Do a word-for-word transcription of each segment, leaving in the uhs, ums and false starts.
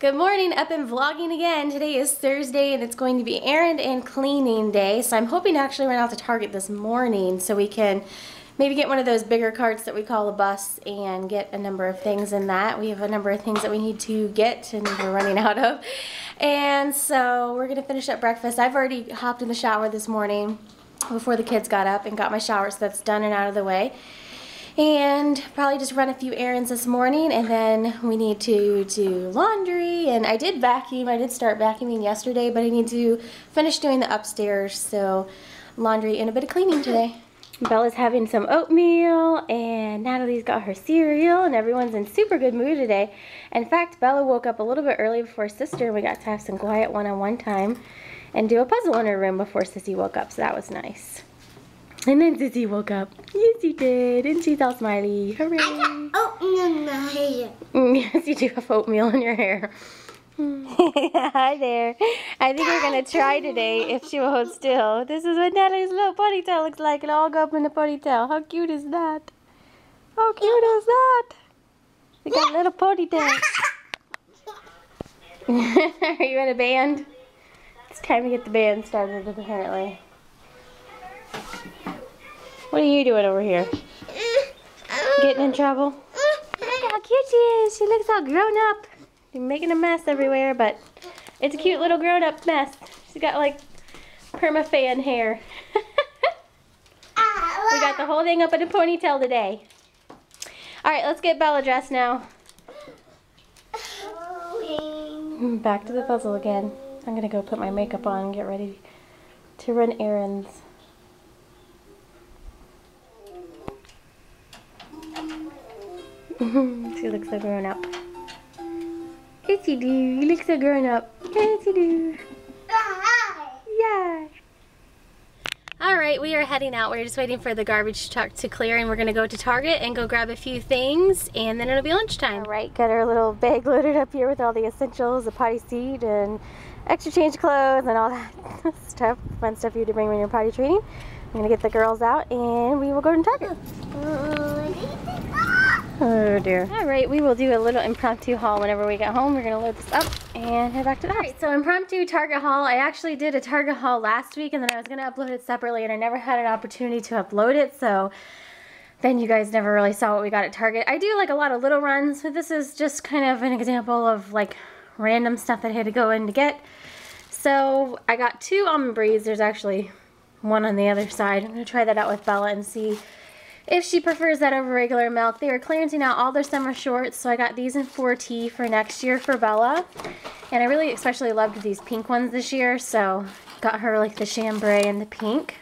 Good morning, up and vlogging again. Today is Thursday and it's going to be errand and cleaning day. So I'm hoping to actually run out to Target this morning so we can maybe get one of those bigger carts that we call a bus and get a number of things in that. We have a number of things that we need to get and we're running out of. And so we're gonna finish up breakfast. I've already hopped in the shower this morning before the kids got up and got my shower, so that's done and out of the way. And probably just run a few errands this morning, and then we need to do laundry. And I did vacuum, I did start vacuuming yesterday, but I need to finish doing the upstairs, so laundry and a bit of cleaning today. Bella's having some oatmeal, and Natalie's got her cereal, and everyone's in super good mood today. In fact, Bella woke up a little bit early before Sister, and we got to have some quiet one-on-one time and do a puzzle in her room before Sissy woke up, so that was nice. And then Sissy woke up. Yes, you did. And she's all smiley. Hooray. I got oatmeal in my hair. Yes, you do have oatmeal in your hair. Hi there. I think we're going to try today if she will hold still. This is what Natalie's little ponytail looks like. It all go up in the ponytail. How cute is that? How cute is that? We got a little ponytail. Are you in a band? It's time to get the band started, apparently. What are you doing over here? Getting in trouble? Look how cute she is. She looks all grown up. She's making a mess everywhere, but it's a cute little grown up mess. She's got like permafan hair. We got the whole thing up in a ponytail today. Alright, let's get Bella dressed now. Back to the puzzle again. I'm gonna go put my makeup on and get ready to run errands. She looks so grown up. Yes, you do. You look so grown up. Yes, you do. Yeah. All right, we are heading out. We're just waiting for the garbage truck to clear, and we're going to go to Target and go grab a few things, and then it'll be lunchtime. All right, got our little bag loaded up here with all the essentials, a potty seat, and extra change clothes, and all that stuff, fun stuff you need to bring when you're potty training. I'm going to get the girls out, and we will go to Target. Oh dear. Alright, we will do a little impromptu haul whenever we get home. We're going to load this up and head back to the house. Alright, so impromptu Target haul. I actually did a Target haul last week and then I was going to upload it separately and I never had an opportunity to upload it, so then you guys never really saw what we got at Target. I do like a lot of little runs, so this is just kind of an example of like random stuff that I had to go in to get. So I got two Almond Breeze. There's actually one on the other side. I'm going to try that out with Bella and see if she prefers that over regular milk. They are clearancing out all their summer shorts, so I got these in four T for next year for Bella. And I really especially loved these pink ones this year, so got her like the chambray and the pink.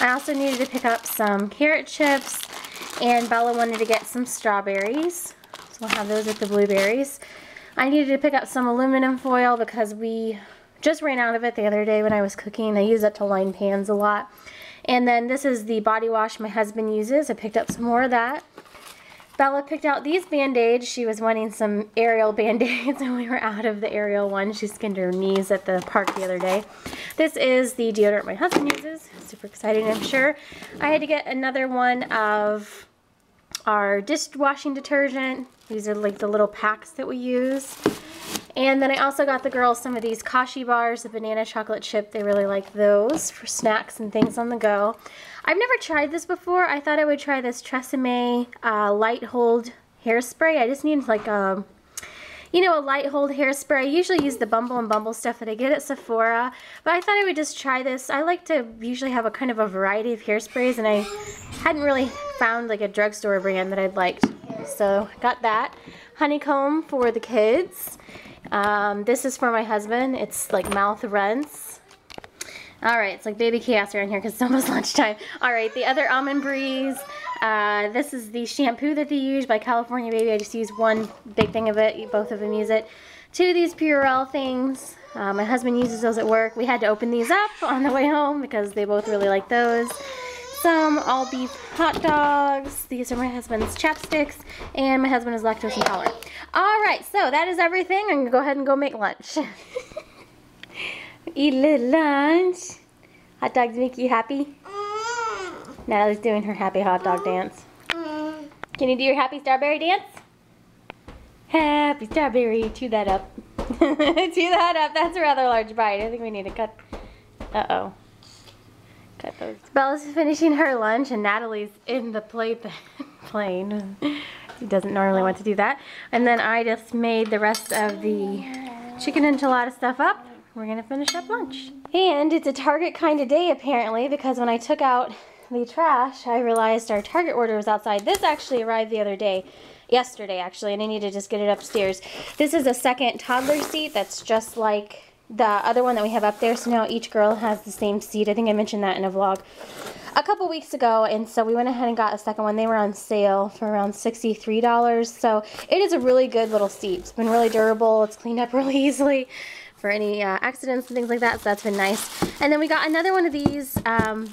I also needed to pick up some carrot chips, and Bella wanted to get some strawberries, so we'll have those with the blueberries. I needed to pick up some aluminum foil because we just ran out of it the other day when I was cooking. I use it to line pans a lot. And then this is the body wash my husband uses. I picked up some more of that. Bella picked out these Band-Aids. She was wanting some Ariel Band-Aids and we were out of the Ariel one. She skinned her knees at the park the other day. This is the deodorant my husband uses. Super exciting, I'm sure. I had to get another one of our dishwashing detergent. These are like the little packs that we use. And then I also got the girls some of these Kashi bars, the banana chocolate chip. They really like those for snacks and things on the go. I've never tried this before. I thought I would try this Tresemmé uh, light hold hairspray. I just need like a, you know, a light hold hairspray. I usually use the Bumble and Bumble stuff that I get at Sephora, but I thought I would just try this. I like to usually have a kind of a variety of hairsprays, and I hadn't really found like a drugstore brand that I'd liked. So got that. Honeycomb for the kids. Um, this is for my husband. It's like mouth rinse. Alright, it's like baby chaos around here because it's almost lunchtime. Alright, the other Almond Breeze. Uh, this is the shampoo that they use by California Baby. I just use one big thing of it. Both of them use it. Two of these Purell things. Uh, my husband uses those at work. We had to open these up on the way home because they both really like those. Some all beef hot dogs. These are my husband's chapsticks, and my husband is lactose intolerant. All right, so that is everything. I'm gonna go ahead and go make lunch. Eat a little lunch. Hot dogs make you happy? Natalie's doing her happy hot dog dance. Can you do your happy strawberry dance? Happy strawberry, chew that up. Tee that up. That's a rather large bite. I think we need to cut. Uh-oh. Cut those. Bella's finishing her lunch and Natalie's in the playpen. Plane. She doesn't normally want to do that. And then I just made the rest of the chicken enchilada stuff up. We're gonna finish up lunch. And it's a Target kind of day apparently, because when I took out the trash, I realized our Target order was outside. This actually arrived the other day, yesterday actually, and I need to just get it upstairs. This is a second toddler seat that's just like the other one that we have up there, so now each girl has the same seat. I think I mentioned that in a vlog a couple weeks ago, and so we went ahead and got a second one. They were on sale for around sixty-three dollars, so it is a really good little seat. It's been really durable. It's cleaned up really easily for any uh, accidents and things like that, so that's been nice. And then we got another one of these um,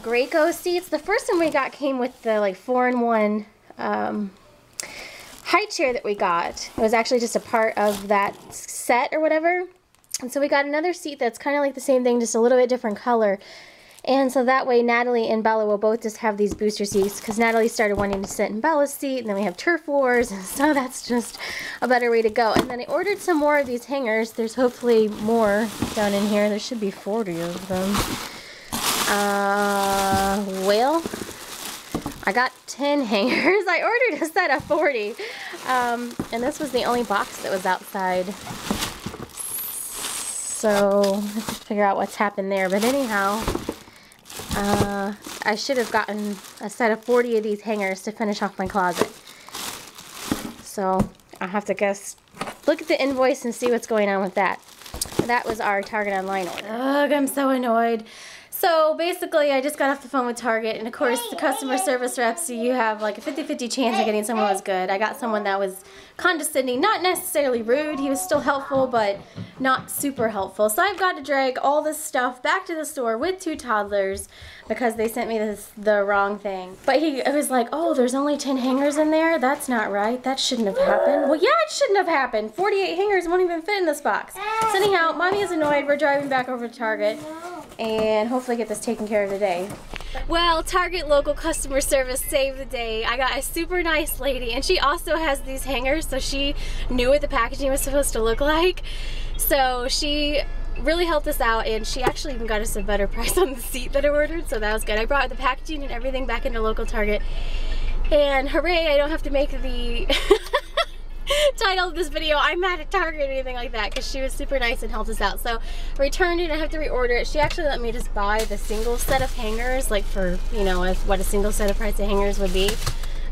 Graco seats. The first one we got came with the like four in one um, high chair that we got. It was actually just a part of that set or whatever. And so we got another seat that's kind of like the same thing, just a little bit different color. And so that way Natalie and Bella will both just have these booster seats, because Natalie started wanting to sit in Bella's seat, and then we have turf wars, and so that's just a better way to go. And then I ordered some more of these hangers. There's hopefully more down in here. There should be forty of them. Uh, well, I got ten hangers. I ordered a set of forty. Um, and this was the only box that was outside. So let's figure out what's happened there. But anyhow, uh, I should have gotten a set of forty of these hangers to finish off my closet. So I have to guess, look at the invoice and see what's going on with that. That was our Target online order. Ugh, I'm so annoyed. So basically, I just got off the phone with Target, and of course, the customer service reps, you have like a fifty fifty chance of getting someone that was good. I got someone that was condescending, not necessarily rude. He was still helpful, but not super helpful. So I've got to drag all this stuff back to the store with two toddlers because they sent me this, the wrong thing. But he it was like, oh, there's only ten hangers in there? That's not right. That shouldn't have happened. Well, yeah, it shouldn't have happened. forty-eight hangers won't even fit in this box. So anyhow, Mommy is annoyed. We're driving back over to Target and hopefully get this taken care of today. Well, Target local customer service saved the day. I got a super nice lady, and she also has these hangers, so she knew what the packaging was supposed to look like. So she really helped us out, and she actually even got us a better price on the seat that I ordered, so that was good. I brought the packaging and everything back into local Target, and hooray, I don't have to make the title of this video, I'm mad at Target or anything like that, because she was super nice and helped us out. So I returned it, I have to reorder it. She actually let me just buy the single set of hangers, like for, you know, what a single set of price of hangers would be,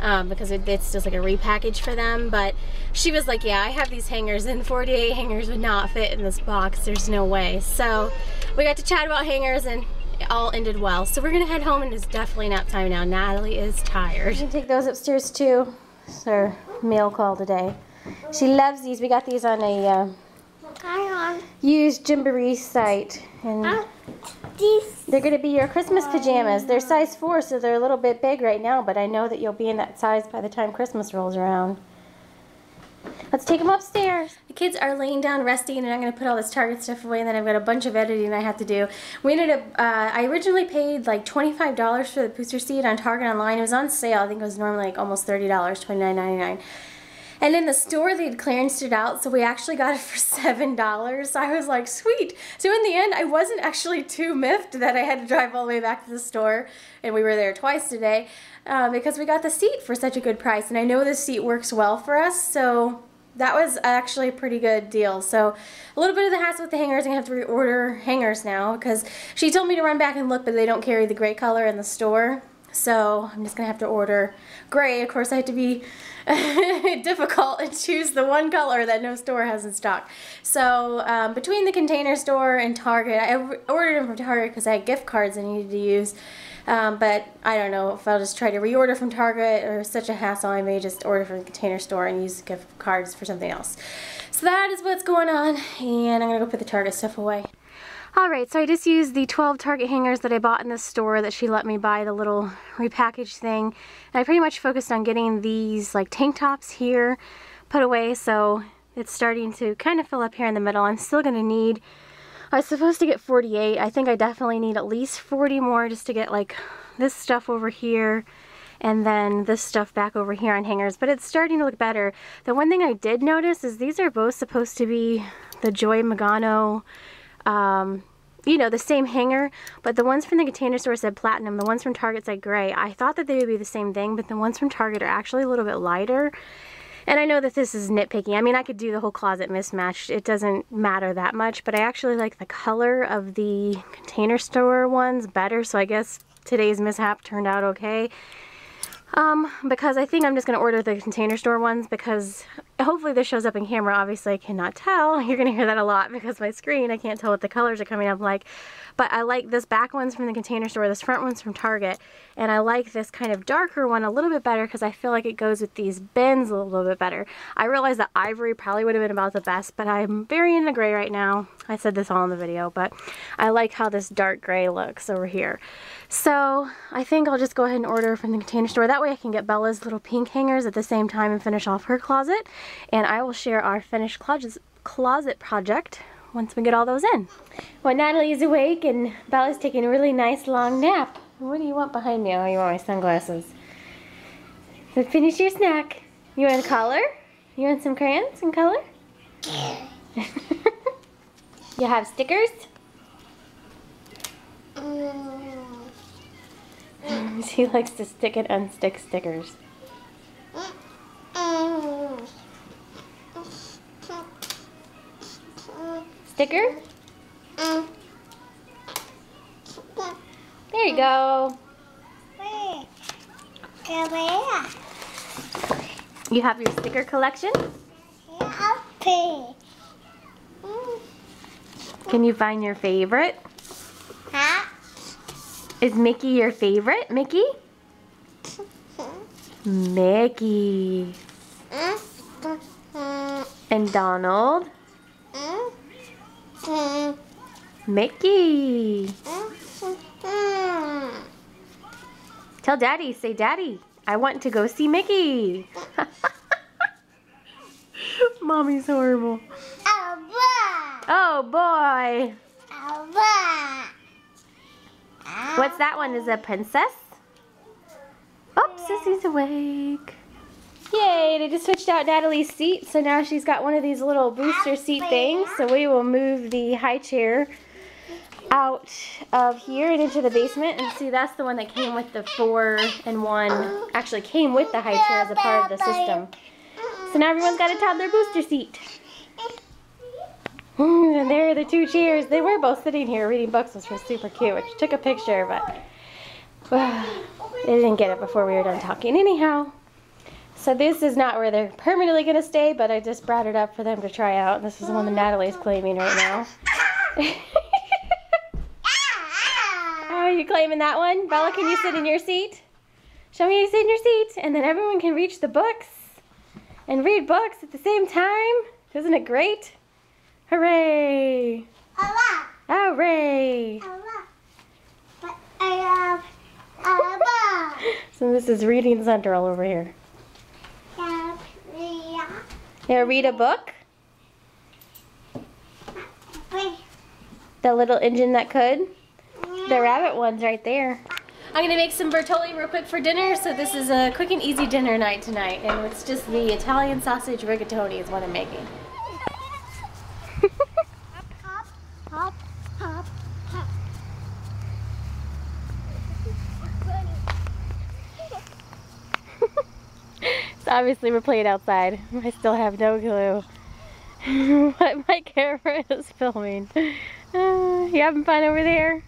um, because it, it's just like a repackage for them. But she was like, yeah, I have these hangers, and forty-eight hangers would not fit in this box. There's no way. So we got to chat about hangers, and it all ended well. So we're gonna head home, and it's definitely nap time now. Natalie is tired. You can take those upstairs too. It's her meal call today. She loves these. We got these on a uh, used Jimboree site, and they're going to be your Christmas pajamas. They're size four, so they're a little bit big right now, but I know that you'll be in that size by the time Christmas rolls around. Let's take them upstairs. The kids are laying down resting, and I'm going to put all this Target stuff away, and then I've got a bunch of editing I have to do. We ended up, uh, I originally paid like twenty-five dollars for the booster seat on Target online. It was on sale. I think it was normally like almost thirty dollars, twenty-nine ninety-nine. And in the store, they had clearanced it out, so we actually got it for seven dollars. So I was like, sweet. So in the end, I wasn't actually too miffed that I had to drive all the way back to the store, and we were there twice today, uh, because we got the seat for such a good price. And I know this seat works well for us, so that was actually a pretty good deal. So a little bit of the hassle with the hangers. I'm going to have to reorder hangers now, because she told me to run back and look, but they don't carry the gray color in the store. So I'm just going to have to order gray. Of course, I have to be difficult and choose the one color that no store has in stock. So um, between the Container Store and Target, I ordered them from Target because I had gift cards I needed to use. Um, but I don't know if I'll just try to reorder from Target, or such a hassle, I may just order from the Container Store and use gift cards for something else. So that is what's going on, and I'm going to go put the Target stuff away. Alright, so I just used the twelve Target hangers that I bought in the store that she let me buy, the little repackaged thing. And I pretty much focused on getting these like tank tops here put away, so it's starting to kind of fill up here in the middle. I'm still going to need, I was supposed to get forty-eight, I think I definitely need at least forty more just to get like this stuff over here. and then this stuff back over here on hangers, but it's starting to look better. The one thing I did notice is these are both supposed to be the Joy Magano, um, you know, the same hanger, but the ones from the Container Store said platinum, the ones from Target said gray. I thought that they would be the same thing, but the ones from Target are actually a little bit lighter. And I know that this is nitpicky. I mean, I could do the whole closet mismatched. It doesn't matter that much, but I actually like the color of the Container Store ones better, so I guess today's mishap turned out okay. Um, because I think I'm just going to order the Container Store ones because hopefully this shows up in camera. Obviously I cannot tell. You're going to hear that a lot because my screen, I can't tell what the colors are coming up like. But I like this back one's from the Container Store, this front one's from Target. And I like this kind of darker one a little bit better because I feel like it goes with these bins a little bit better. I realize that ivory probably would have been about the best, but I'm very into gray right now. I said this all in the video, but I like how this dark gray looks over here. So I think I'll just go ahead and order from the Container Store. That way I can get Bella's little pink hangers at the same time and finish off her closet. And I will share our finished closet project once we get all those in. Well, Natalie's awake and Bella's taking a really nice long nap. What do you want behind me? Oh, you want my sunglasses. So finish your snack. You want a color? You want some crayons and color? You have stickers? She likes to stick and unstick stickers. Sticker? There you go. You have your sticker collection? Can you find your favorite? Huh? Is Mickey your favorite? Mickey? Mickey. And Donald? Mickey. Tell Daddy, say Daddy, I want to go see Mickey. Mommy's horrible. Oh boy. Oh boy. Oh boy. What's that one? Is it a princess? Oops, Sissy's awake. Yay, they just switched out Natalie's seat, so now she's got one of these little booster seat things. So we will move the high chair out of here and into the basement. And see, that's the one that came with the four and one, actually came with the high chair as a part of the system. So now everyone's got a toddler booster seat. And there are the two chairs. They were both sitting here reading books, which was super cute, which took a picture, but well, they didn't get it before we were done talking anyhow. So this is not where they're permanently going to stay, but I just brought it up for them to try out. And this is the one that Natalie's claiming right now. Are you claiming that one? Bella, can you sit in your seat? Show me you sit in your seat. And then everyone can reach the books and read books at the same time. Isn't it great? Hooray! Hooray! Hooray! But I love. So this is Reading Central over here. Now read a book. The Little Engine That Could. The rabbit one's right there. I'm gonna make some Bertolli real quick for dinner. So this is a quick and easy dinner night tonight, and it's just the Italian sausage rigatoni is what I'm making. Hop, hop, hop, hop, hop. Obviously we're playing outside. I still have no clue what my camera is filming. Uh, you having fun over there?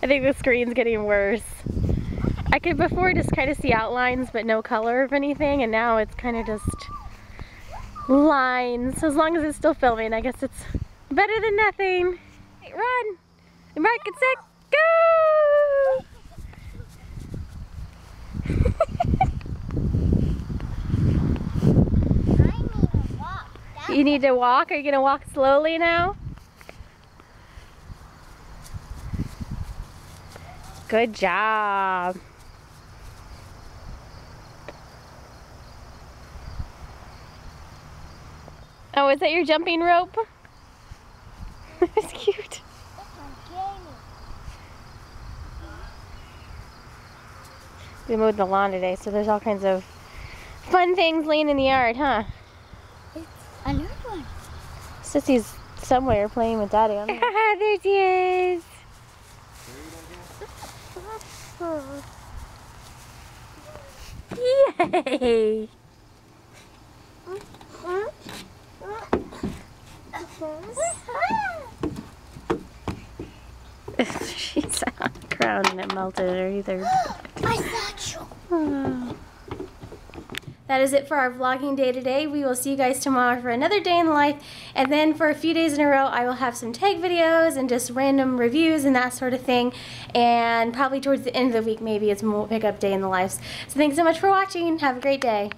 I think the screen's getting worse. I could before just kind of see outlines but no color of anything, and now it's kind of just lines. So as long as it's still filming, I guess it's better than nothing. Right, run! Mark and set, go! You need to walk? Are you going to walk slowly now? Good job. Oh, is that your jumping rope? That's cute. We mowed the lawn today, so there's all kinds of fun things laying in the yard, huh? It's another one. Sissy's somewhere playing with Daddy. On there. There she is. Yay! She's on the ground and it melted her either. I got you. Oh. That is it for our vlogging day today. We will see you guys tomorrow for another day in life. And then for a few days in a row, I will have some tag videos and just random reviews and that sort of thing. And probably towards the end of the week, maybe it's more pickup day in the lives. So thanks so much for watching. Have a great day.